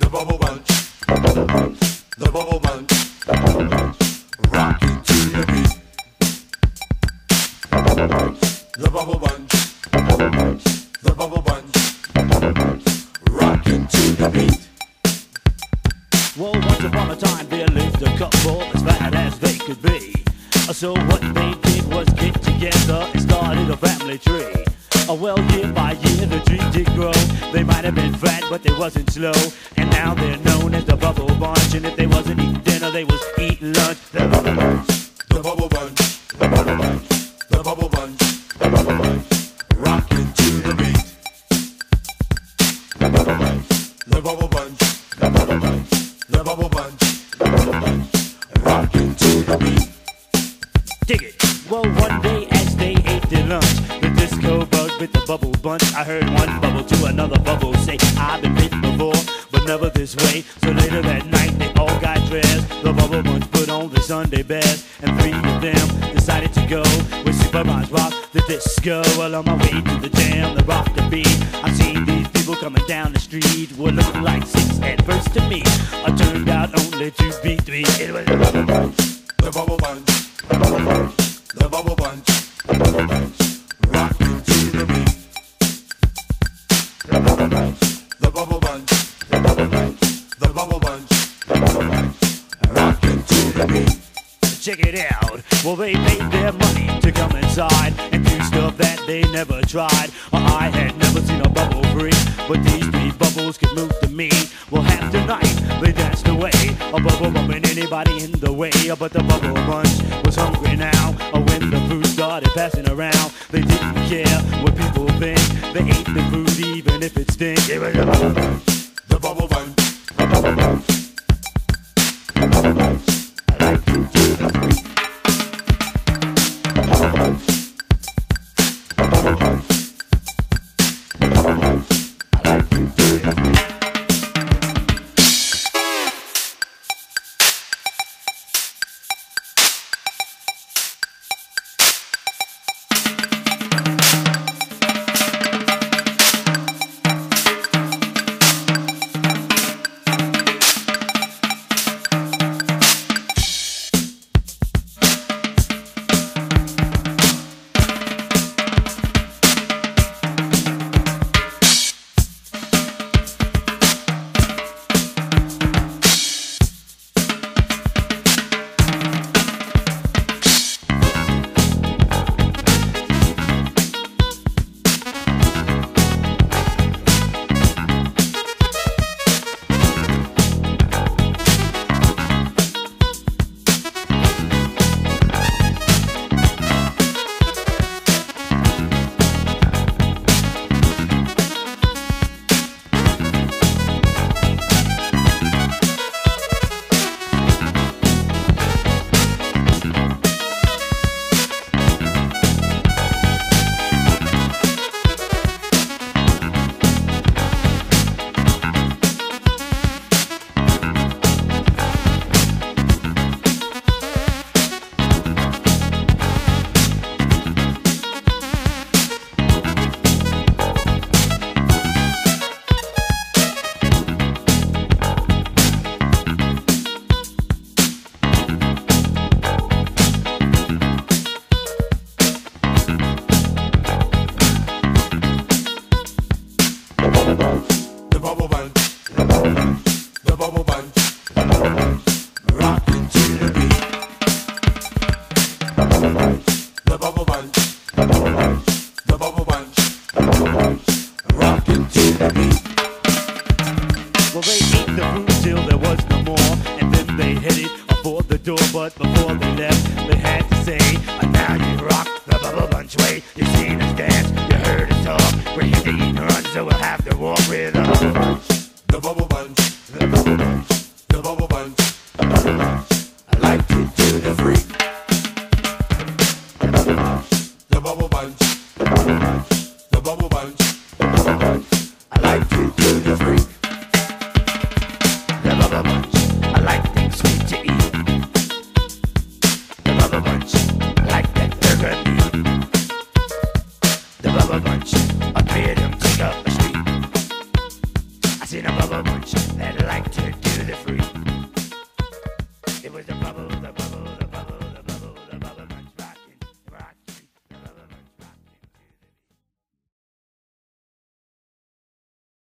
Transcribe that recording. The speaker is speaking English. The Bubble Bunch, the Bubble Bunch, rock it to the beat. The Bubble Bunch, the Bubble Bunch, rock it to the beat. Well, once upon a time there lived a couple as fat as they could be. So what they did was get together and started a family tree. Well, year by year the tree did grow. They might have been fat, but they wasn't slow. And now they're known as the Bubble Bunch. And if they wasn't eating dinner, they was eating lunch. The Bubble Bunch, the Bubble Bunch, the Bubble Bunch, the Bubble Bunch, the Bubble Bunch, rockin' to the beat. The Bubble Bunch, the Bubble Bunch, the Bubble Bunch, the Bubble Bunch, the Bubble Bunch, rockin' to the beat. Dig it. Well, one day as they ate their lunch, disco bug with the Bubble Bunch. I heard one bubble to another bubble say, I've been bitten before, but never this way. So later that night they all got dressed. The Bubble Bunch put on their Sunday best, and three of them decided to go with Super Bonds Rock the Disco. Well, on my way to the jam, the rock the beat, I seen these people coming down the street. Were looking like six at first to me. I turned out only to be three. It was the Bubble Bunch, the Bubble Bunch, the Bubble Bunch, the Bubble Bunch, the Bubble Bunch, rockin' to the beat. The Bubble Bunch, the Bubble Bunch, the Bubble Bunch, the Bubble Bunch, the Bubble Bunch, rockin' to the beat. Check it out. Well, they paid their money to come inside and do stuff that they never tried. Well, I had never seen a bubble free, but these three bubbles could move to me. Well, half the night they danced away, a bubble bumping anybody in the way. But the Bubble Bunch was hungry now. When the food started passing around, they didn't care what people think. They ate the food even if it stinks. It was the Bubble Bunch, the Bubble Bunch, the Bubble Bunch, the Bubble Bunch. I like to do the beat. The Bubble Bunch, the Bubble Bunch, the Bubble Bunch. I like to do the beat. But before they left, they had to say, now you rock the Bubble Bunch way. You seen us dance, you heard us talk. We're here to eat and run, so we'll have to walk with the Bubble Bunch. The Bubble Bunch, the Bubble Bunch, the Bubble Bunch, the Bubble Bunch. I like to do the freak. The Bubble Bunch, the Bubble Bunch, the Bubble Bunch, the Bubble Bunch, the Bubble Bunch. I like to do the freak. The Bubble Bunch, I like things sweet to eat. Bubble Bunch, I paid him to take up the street. I seen a Bubble Bunch.